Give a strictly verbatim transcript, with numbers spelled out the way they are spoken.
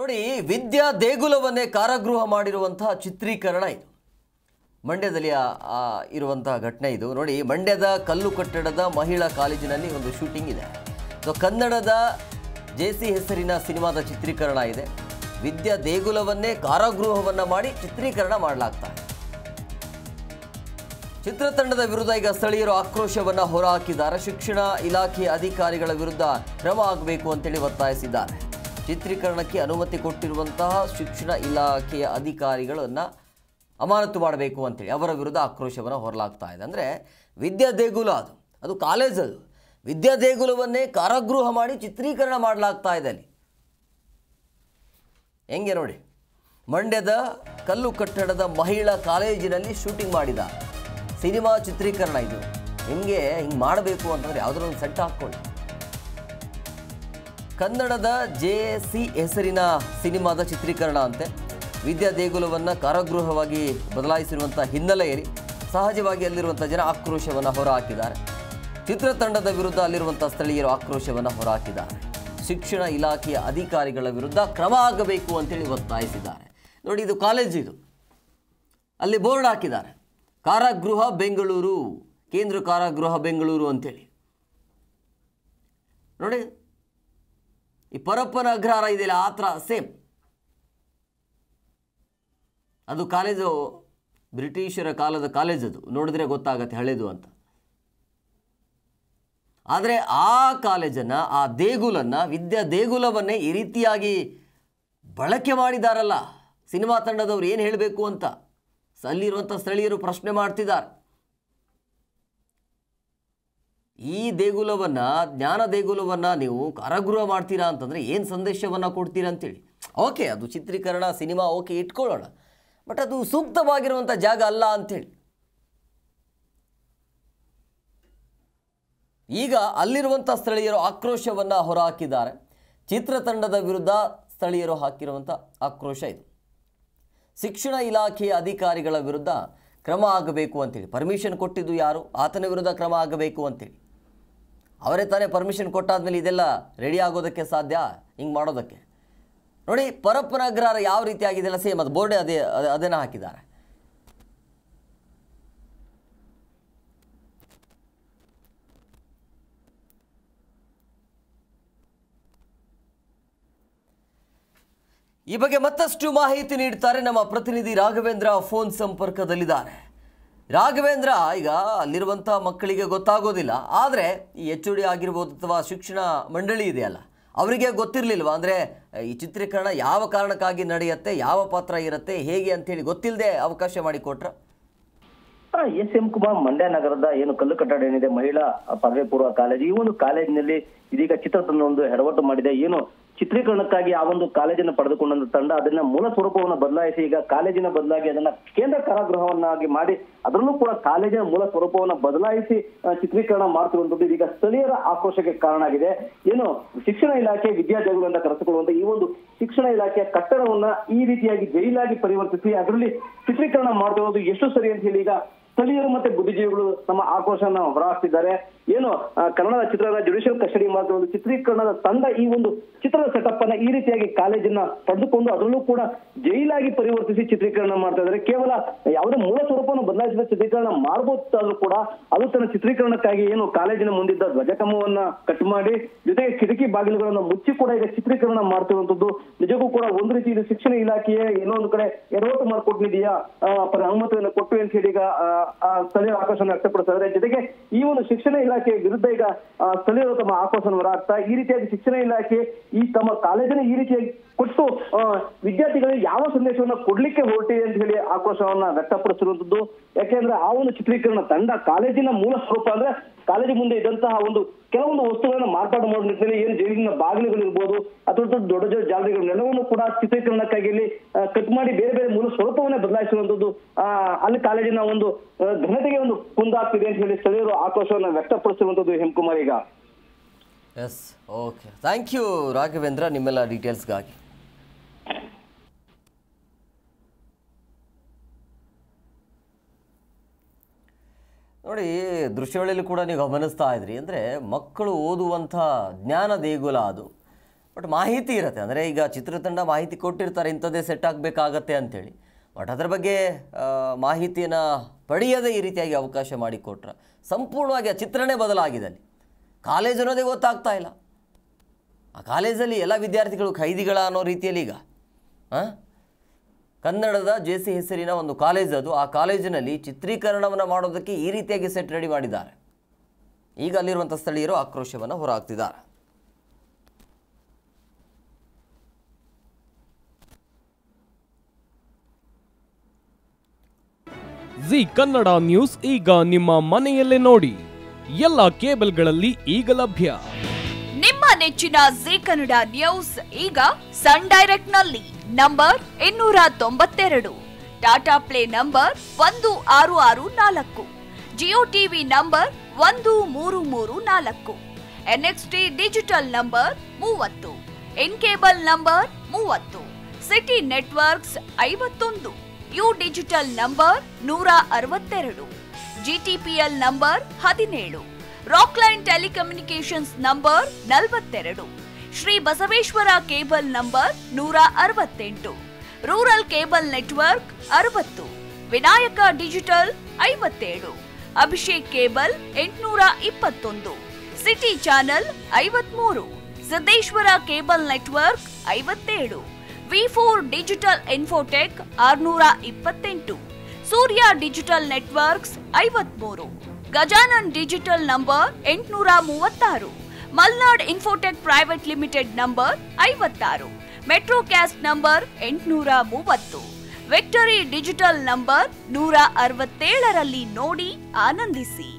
ನೋಡಿ ವಿದ್ಯಾ ದೇಗುಲವನ್ನೇ ಕಾರಾಗೃಹ ಮಾಡಿರುವಂತ ಚಿತ್ರೀಕರಣ ಇದು ಮಂಡ್ಯದಲ್ಲಿ ಇರುವಂತ ಘಟನೆ ಇದು ನೋಡಿ ಮಂಡ್ಯದ ಕಲ್ಲು ಕಟ್ಟಡದ ಮಹಿಳಾ ಕಾಲೇಜಿನಲ್ಲಿ ಒಂದು ಶೂಟಿಂಗ್ ಇದೆ ಸೋ ಕನ್ನಡದ ಜೆಸಿ ಹೆಸರಿನ ಸಿನಿಮಾದ ಚಿತ್ರೀಕರಣ ಇದೆ ವಿದ್ಯಾ ದೇಗುಲವನ್ನೇ ಕಾರಾಗೃಹವನ್ನ ಮಾಡಿ ಚಿತ್ರೀಕರಣ ಮಾಡಲಾಗುತ್ತಿದೆ ಚಿತ್ರತಂಡದ ವಿರುದ್ಧ ಈಗ ಸ್ಥಳೀಯರು ಆಕ್ರೋಶವನ್ನ ಹೊರಹಾಕಿದ್ದಾರೆ ಶಿಕ್ಷಣ ಇಲಾಖೆ ಅಧಿಕಾರಿಗಳ ವಿರುದ್ಧ ಕ್ರಮ ಆಗಬೇಕು ಅಂತ ಹೇಳಿ ಒತ್ತಾಯಿಸಿದ್ದಾರೆ ಚಿತ್ರೀಕರಣಕ್ಕೆ ಅನುಮತಿ ಕೊಟ್ಟಿರುವಂತ ಶಿಕ್ಷಣ ಇಲಾಖೆಯ ಅಧಿಕಾರಿಗಳನ್ನು ಅಮಾನತು ಮಾಡಬೇಕು ಅಂತ ಹೇಳಿ ಅವರ ವಿರುದ್ಧ ಆಕ್ರೋಶವನ್ನ ಹೊರಲಾಗ್ತಾ ಇದೆ ಅಂದ್ರೆ ವಿದ್ಯಾ ದೇಗುಲ ಅದು ಅದು ಕಾಲೇಜ್ ಅದು ವಿದ್ಯಾ ದೇಗುಲವನ್ನೇ ಕಾರಾಗೃಹ ಮಾಡಿ ಚಿತ್ರೀಕರಣ ಮಾಡಲಾಗ್ತಾ ಇದೆ ಅಲ್ಲಿ ಹೆಂಗೆ ನೋಡಿ ಮಂಡ್ಯದ ಕಲ್ಲು ಕಟ್ಟಡದ ಮಹಿಳಾ ಕಾಲೇಜಿನಲ್ಲಿ ಶೂಟಿಂಗ್ ಮಾಡಿದ ಸಿನಿಮಾ ಚಿತ್ರೀಕರಣ ಇದು ನಿಮಗೆ ಹಿಂಗ್ ಮಾಡಬೇಕು ಅಂತಂದ್ರೆ ಯಾವುದೋ ಒಂದು ಸೆಟ್ ಹಾಕೊಳ್ಳಿ ಕನ್ನಡದ ಜೆಸಿ ಹೆಸರಿನ ಸಿನಿಮಾದ ಚಿತ್ರೀಕರಣ ಅಂತೆ ವಿದ್ಯಾ ದೇಗುಲವನ್ನು ಕಾರಾಗೃಹವಾಗಿ ಬದಲಾಯಿಸಿರುವಂತ ಹಿನ್ನೆಲೆಯಲ್ಲಿ ಸಹಜವಾಗಿ ಅಲ್ಲಿರುವಂತ ಜನ ಆಕ್ರೋಶವನ್ನು ಹೊರಹಾಕಿದ್ದಾರೆ ಚಿತ್ರತಂಡದ ವಿರುದ್ಧ ಅಲ್ಲಿರುವಂತ ಸ್ಥಳೀಯರು ಆಕ್ರೋಶವನ್ನು ಹೊರಹಾಕಿದ್ದಾರೆ ಶಿಕ್ಷಣ ಇಲಾಖೆಯ ಅಧಿಕಾರಿಗಳ ವಿರುದ್ಧ ಕ್ರಮ ಆಗಬೇಕು ಅಂತ ಹೇಳಿ ಒತ್ತಾಯಿಸಿದ್ದಾರೆ ನೋಡಿ ಇದು ಕಾಲೇಜ್ ಇದು ಅಲ್ಲಿ ಬೋರ್ಡ್ ಹಾಕಿದ್ದಾರೆ ಕಾರಾಗೃಹ ಬೆಂಗಳೂರು ಕೇಂದ್ರ ಕಾರಾಗೃಹ ಬೆಂಗಳೂರು ಅಂತ ಹೇಳಿ ನೋಡಿ ಈ ಪರಪ್ಪನ ಅಗ್ರಹಾರ ಇದೆಯಲ್ಲ ಆ ಥರ ಸೇಮ್ ಅದು ಕಾಲೇಜು ಬ್ರಿಟಿಷರ ಕಾಲದ ಕಾಲೇಜ್ ಅದು ನೋಡಿದ್ರೆ ಗೊತ್ತಾಗತ್ತೆ ಹಳೆದು ಅಂತ ಆದರೆ ಆ ಕಾಲೇಜನ್ನು ಆ ದೇಗುಲನ್ನು ವಿದ್ಯಾ ದೇಗುಲವನ್ನೇ ಈ ರೀತಿಯಾಗಿ ಬಳಕೆ ಮಾಡಿದಾರಲ್ಲ ಸಿನಿಮಾ ತಂಡದವ್ರು ಏನು ಹೇಳಬೇಕು ಅಂತ ಅಲ್ಲಿರುವಂಥ ಸ್ಥಳೀಯರು ಪ್ರಶ್ನೆ ಮಾಡ್ತಿದ್ದಾರೆ ಈ ದೇಗುಲವನ್ನು ಜ್ಞಾನ ದೇಗುಲವನ್ನು ನೀವು ಕಾರಾಗೃಹ ಮಾಡ್ತೀರಾ ಅಂತಂದರೆ ಏನು ಸಂದೇಶವನ್ನು ಕೊಡ್ತೀರಾ ಅಂತೇಳಿ ಓಕೆ ಅದು ಚಿತ್ರೀಕರಣ ಸಿನಿಮಾ ಓಕೆ ಇಟ್ಕೊಳ್ಳೋಣ ಬಟ್ ಅದು ಸೂಕ್ತವಾಗಿರುವಂಥ ಜಾಗ ಅಲ್ಲ ಅಂಥೇಳಿ ಈಗ ಅಲ್ಲಿರುವಂಥ ಸ್ಥಳೀಯರು ಆಕ್ರೋಶವನ್ನು ಹೊರಹಾಕಿದ್ದಾರೆ ಚಿತ್ರತಂಡದ ವಿರುದ್ಧ ಸ್ಥಳೀಯರು ಹಾಕಿರುವಂಥ ಆಕ್ರೋಶ ಇದು ಶಿಕ್ಷಣ ಇಲಾಖೆಯ ಅಧಿಕಾರಿಗಳ ವಿರುದ್ಧ ಕ್ರಮ ಆಗಬೇಕು ಅಂತೇಳಿ ಪರ್ಮಿಷನ್ ಕೊಟ್ಟಿದ್ದು ಯಾರು ಆತನ ವಿರುದ್ಧ ಕ್ರಮ ಆಗಬೇಕು ಅಂತೇಳಿ ಅವರೇ ತಾನೇ ಪರ್ಮಿಷನ್ ಕೊಟ್ಟಾದ್ಮೇಲೆ ಇದೆಲ್ಲ ರೆಡಿ ಆಗೋದಕ್ಕೆ ಸಾಧ್ಯ ಹಿಂಗೆ ಮಾಡೋದಕ್ಕೆ ನೋಡಿ ಪರಪ್ಪನ ಅಗ್ರಹಾರ ಯಾವ ರೀತಿ ಆಗಿದೆಲ್ಲ ಸೇಮ್ ಅದು ಬೋರ್ಡ್ ಅದೇ ಅದನ್ನು ಹಾಕಿದ್ದಾರೆ ಈ ಬಗ್ಗೆ ಮತ್ತಷ್ಟು ಮಾಹಿತಿ ನೀಡುತ್ತಾರೆ ನಮ್ಮ ಪ್ರತಿನಿಧಿ ರಾಘವೇಂದ್ರ ಫೋನ್ ಸಂಪರ್ಕದಲ್ಲಿದ್ದಾರೆ ರಾಘವೇಂದ್ರ ಈಗ ಅಲ್ಲಿರುವಂಥ ಮಕ್ಕಳಿಗೆ ಗೊತ್ತಾಗೋದಿಲ್ಲ ಆದರೆ ಈ ಎಚ್ ಡಿ ಆಗಿರ್ಬೋದು ಅಥವಾ ಶಿಕ್ಷಣ ಮಂಡಳಿ ಇದೆಯಲ್ಲ ಅವರಿಗೆ ಗೊತ್ತಿರಲಿಲ್ವ ಅಂದರೆ ಈ ಚಿತ್ರೀಕರಣ ಯಾವ ಕಾರಣಕ್ಕಾಗಿ ನಡೆಯುತ್ತೆ ಯಾವ ಪಾತ್ರ ಇರುತ್ತೆ ಹೇಗೆ ಅಂತೇಳಿ ಗೊತ್ತಿಲ್ಲದೆ ಅವಕಾಶ ಮಾಡಿಕೊಟ್ರ ಎಸ್ ಎಂ ಕುಮಾರ್ ಮಂಡ್ಯ ನಗರದ ಏನು ಕಲ್ಲು ಕಟ್ಟಡ ಏನಿದೆ ಮಹಿಳಾ ಪದವಿ ಪೂರ್ವ ಕಾಲೇಜು ಈ ಒಂದು ಕಾಲೇಜಿನಲ್ಲಿ ಇದೀಗ ಚಿತ್ರತಂಡವೊಂದು ಹೆರವಟ್ಟು ಮಾಡಿದೆ ಏನು ಚಿತ್ರೀಕರಣಕ್ಕಾಗಿ ಆ ಒಂದು ಕಾಲೇಜನ್ನು ಪಡೆದುಕೊಂಡಂತ ತಂಡ ಅದನ್ನ ಮೂಲ ಸ್ವರೂಪವನ್ನು ಬದಲಾಯಿಸಿ ಈಗ ಕಾಲೇಜಿನ ಬದಲಾಗಿ ಅದನ್ನ ಕೇಂದ್ರ ಕಾರಾಗೃಹವನ್ನಾಗಿ ಮಾಡಿ ಅದರಲ್ಲೂ ಕೂಡ ಕಾಲೇಜಿನ ಮೂಲ ಸ್ವರೂಪವನ್ನು ಬದಲಾಯಿಸಿ ಚಿತ್ರೀಕರಣ ಮಾಡ್ತಿರುವಂತದ್ದು ಇದೀಗ ಸ್ಥಳೀಯರ ಆಕ್ರೋಶಕ್ಕೆ ಕಾರಣ ಆಗಿದೆ ಏನು ಶಿಕ್ಷಣ ಇಲಾಖೆ ವಿದ್ಯಾದೇಗುಲದಿಂದ ಕರೆಸಿಕೊಳ್ಳುವಂತ ಈ ಒಂದು ಶಿಕ್ಷಣ ಇಲಾಖೆಯ ಕಟ್ಟಡವನ್ನ ಈ ರೀತಿಯಾಗಿ ಜೈಲಾಗಿ ಪರಿವರ್ತಿಸಿ ಅದರಲ್ಲಿ ಚಿತ್ರೀಕರಣ ಮಾಡ್ತಿರೋದು ಎಷ್ಟು ಸರಿ ಅಂತ ಹೇಳಿ ಈಗ ಸ್ಥಳೀಯರು ಮತ್ತೆ ಬುದ್ಧಿಜೀವಿಗಳು ನಮ್ಮ ಆಕ್ರೋಶವನ್ನು ಹೊರಹಾಕ್ತಿದ್ದಾರೆ ಏನು ಕನ್ನಡ ಚಿತ್ರದ ಜುಡಿಷಿಯಲ್ ಕಸ್ಟಡಿ ಮಾಡಿದ ಒಂದು ಚಿತ್ರೀಕರಣದ ತಂಡ ಈ ಒಂದು ಚಿತ್ರದ ಸೆಟಪ್ ಅನ್ನ ಈ ರೀತಿಯಾಗಿ ಕಾಲೇಜನ್ನ ಪಡೆದುಕೊಂಡು ಅದರಲ್ಲೂ ಕೂಡ ಜೈಲಾಗಿ ಪರಿವರ್ತಿಸಿ ಚಿತ್ರೀಕರಣ ಮಾಡ್ತಾ ಇದ್ದಾರೆ ಕೇವಲ ಯಾವುದೇ ಮೂಲ ಸ್ವರೂಪವನ್ನು ಬದಲಾಯಿಸಿದ ಚಿತ್ರೀಕರಣ ಮಾಡಬಹುದಾದ್ರೂ ಕೂಡ ಅದು ತನ್ನ ಚಿತ್ರೀಕರಣಕ್ಕಾಗಿ ಏನು ಕಾಲೇಜಿನ ಮುಂದಿದ್ದ ಧ್ವಜಕಮವನ್ನ ಕಟ್ ಮಾಡಿ ಜೊತೆಗೆ ಕಿಟಕಿ ಬಾಗಿಲುಗಳನ್ನು ಮುಚ್ಚಿ ಕೂಡ ಈಗ ಚಿತ್ರೀಕರಣ ಮಾಡ್ತಿರುವಂತದ್ದು ನಿಜಕ್ಕೂ ಕೂಡ ಒಂದು ರೀತಿ ಇದು ಶಿಕ್ಷಣ ಇಲಾಖೆಯೇ ಏನೋ ಒಂದು ಕಡೆ ಎಡವಟ್ಟು ಮಾಡಿಕೊಟ್ಟಿದೆಯಾ ಅನುಮತಿಯನ್ನು ಕೊಟ್ಟು ಅಂತ ಹೇಳಿ ಈಗ ಸ್ಥಳೀಯ ಆಕ್ರೋಶನ ವ್ಯಕ್ತಪಡಿಸ್ತಾ ಇದ್ದಾರೆ ಜೊತೆಗೆ ಈ ಒಂದು ಶಿಕ್ಷಣ ಇಲಾಖೆ ವಿರುದ್ಧ ಈಗ ಸ್ಥಳೀಯರು ತಮ್ಮ ಆಕ್ರೋಶನ ಹೊರಹಾಕ್ತಾ ಈ ರೀತಿಯಾಗಿ ಶಿಕ್ಷಣ ಇಲಾಖೆ ಈ ತಮ್ಮ ಕಾಲೇಜನ್ನು ಈ ರೀತಿಯಾಗಿ ಕೊಟ್ಟು ವಿದ್ಯಾರ್ಥಿಗಳಿಗೆ ಯಾವ ಸಂದೇಶವನ್ನ ಕೊಡ್ಲಿಕ್ಕೆ ಹೊರಟಿದೆ ಅಂತ ಹೇಳಿ ಆಕ್ರೋಶವನ್ನ ವ್ಯಕ್ತಪಡಿಸಿರುವಂತದ್ದು ಯಾಕೆಂದ್ರೆ ಆ ಒಂದು ಚಿತ್ರೀಕರಣ ತಂಡ ಕಾಲೇಜಿನ ಮೂಲ ಸ್ವರೂಪ ಅಂದ್ರೆ ಕಾಲೇಜು ಮುಂದೆ ಇದ್ದಂತಹ ಒಂದು ಕೆಲವೊಂದು ವಸ್ತುಗಳನ್ನು ಮಾರ್ಪಾಡು ಮಾಡುವ ನಿಟ್ಟಿನಲ್ಲಿ ಏನು ಜೈಲಿನ ಬಾಗಿಲುಗಳು ಇರ್ಬೋದು ಅಥವಾ ದೊಡ್ಡ ದೊಡ್ಡ ಜಾಲರಿಗಳು ನೆಲವನ್ನು ಕೂಡ ಚಿತ್ರೀಕರಣಕ್ಕಾಗಿ ಇಲ್ಲಿ ಕಟ್ ಮಾಡಿ ಬೇರೆ ಬೇರೆ ಮೂಲ ಸ್ವರೂಪವನ್ನೇ ಬದಲಾಯಿಸಿರುವಂತದ್ದು ಆ ಅಲ್ಲಿ ಕಾಲೇಜಿನ ಒಂದು ಘನತೆಗೆ ಒಂದು ಕುಂದಾಗ್ತಿದೆ ಅಂತ ಹೇಳಿ ಸ್ಥಳೀಯರು ಆಕ್ರೋಶವನ್ನು ವ್ಯಕ್ತಪಡಿಸಿರುವಂತದ್ದು ಹೆಮ್ಕುಮಾರ್ ಈಗ yes okay thank you Raghavendra ನಿಮ್ಮೆಲ್ಲ ಡೀಟೇಲ್ಸ್ಗಾಗಿ ನೋಡಿ ದೃಶ್ಯಗಳಲ್ಲಿ ಕೂಡ ನೀವು ಗಮನಿಸ್ತಾ ಇದ್ರಿ ಅಂದರೆ ಮಕ್ಕಳು ಓದುವಂಥ ಜ್ಞಾನ ದೇಗುಲ ಅದು बट माहिती इरते अंदरे ಈಗ ಚಿತ್ರತಂಡ ಮಾಹಿತಿ ಕೊಟ್ಟಿರ್ತಾರೆ ಇಂತದೇ ಸೆಟ್ ಆಗಬೇಕಾಗುತ್ತೆ ಅಂತ ಹೇಳಿ ಬಟ್ ಅದರ ಬಗ್ಗೆ ಮಾಹಿತಿಯನ್ನ ಪಡೆಯದೆ ಈ ರೀತಿಯಾಗಿ ಅವಕಾಶ ಮಾಡಿ ಕೊಟ್ರ ಸಂಪೂರ್ಣವಾಗಿ ಆ ಚಿತ್ರನೇ ಬದಲಾಗಿದೆ ಅಲ್ಲಿ ಕಾಲೇಜ್ ಅನ್ನೋದೇ ಗೊತ್ತಾಗ್ತಾ ಇಲ್ಲ ಆ ಕಾಲೇಜಲ್ಲಿ ಎಲ್ಲ ವಿದ್ಯಾರ್ಥಿಗಳು ಖೈದಿಗಳ ಅನ್ನೋ ರೀತಿಯಲ್ಲಿ ಈಗ ಆ ಕನ್ನಡದ ಜೆಸಿ ಹೆಸರಿನ ಒಂದು ಕಾಲೇಜ್ ಅದು ಆ ಕಾಲೇಜಿನಲ್ಲಿ ಚಿತ್ರೀಕರಣವನ್ನ ಮಾಡೋದಕ್ಕೆ ಈ ರೀತಿಯಾಗಿ ಸೆಟ್ ರೆಡಿ ಮಾಡಿದ್ದಾರೆ ಈಗ ಅಲ್ಲಿರುವಂತ ಸ್ಥಳೀಯರು ಆಕ್ರೋಶವನ್ನ ಹೊರಹಾಕ್ತಿದ್ದಾರೆ ಜಿ ಕನ್ನಡ ನ್ಯೂಸ್ ಈಗ ನಿಮ್ಮ ಮನೆಯಲ್ಲೇ ನೋಡಿ ಎಲ್ಲ ಕೇಬಲ್ಗಳಲ್ಲಿ ಈಗ ಲಭ್ಯ ನಿಮ್ಮ ನೆಚ್ಚಿನ ಜಿ ಕನ್ನಡ ನ್ಯೂಸ್ ಈಗ ಸನ್ ಡೈರೆಕ್ಟ್ ನಲ್ಲಿ ನಂಬರ್ ಇನ್ನೂರ ತೊಂಬತ್ತೆರಡು, ಟಾಟಾ ಪ್ಲೇ ನಂಬರ್ ಒಂದು ಆರು ಆರು ನಾಲ್ಕು, ಜಿಯೋ ಟಿವಿ ನಂಬರ್ ಒಂದು ಮೂರು ಮೂರು ನಾಲ್ಕು, ಎನ್ಎಕ್ಸ್ಟಿ ಡಿಜಿಟಲ್ ನಂಬರ್ ಮೂವತ್ತು, ಎನ್ ಕೇಬಲ್ ನಂಬರ್ ಮೂವತ್ತು, ಸಿಟಿ ನೆಟ್ವರ್ಕ್ಸ್ ಐವತ್ತೊಂದು, ಯು ಡಿಜಿಟಲ್ ನಂಬರ್ ನೂರ ಅರವತ್ತೆರಡು, ಜಿಟಿಪಿಎಲ್ ನಂಬರ್ ಹದಿನೇಳು, ರಾಕ್ಲೈನ್ ಟೆಲಿಕಮ್ಯುನಿಕೇಶನ್ಸ್ ನಂಬರ್ ನಲವತ್ತೆರಡು, ಶ್ರೀ ಬಸವೇಶ್ವರ ಕೇಬಲ್ ನಂಬರ್ ನೂರ ಅರವತ್ತೆಂಟು, ರೂರಲ್ ಕೇಬಲ್ ನೆಟ್ವರ್ಕ್ ಅರವತ್ತು, ವಿನಾಯಕ ಡಿಜಿಟಲ್ ಐವತ್ತೇಳು, ಅಭಿಷೇಕ್ ಕೇಬಲ್ ಎಂಟುನೂರ ಇಪ್ಪತ್ತೊಂದು, ಸಿಟಿ ಚಾನೆಲ್ ಐವತ್ಮೂರು, ಸಿದ್ದೇಶ್ವರ ಕೇಬಲ್ ನೆಟ್ವರ್ಕ್ ಐವತ್ತೇಳು, ವಿ ಫೋರ್ ಡಿಜಿಟಲ್ ಇನ್ಫೋಟೆಕ್ ಆರುನೂರ ಇಪ್ಪತ್ತೆಂಟು, ಸೂರ್ಯ ಡಿಜಿಟಲ್ ನೆಟ್ವರ್ಕ್ಸ್ ಐವತ್ಮೂರು, ಗಜಾನನ್ ಡಿಜಿಟಲ್ ನಂಬರ್ ಎಂಟುನೂರ ಮೂವತ್ತಾರು, Malnad Infotech private limited number ಐವತ್ತಾರು, ಮೆಟ್ರೋಕ್ಯಾಸ್ಟ್ ನಂಬರ್ ಎಂಟುನೂರ ಮೂವತ್ತು, ವಿಕ್ಟರಿ ಡಿಜಿಟಲ್ ನಂಬರ್ ನೂರ ಅರವತ್ತೇಳರಲ್ಲಿ ನೋಡಿ ಆನಂದಿಸಿ.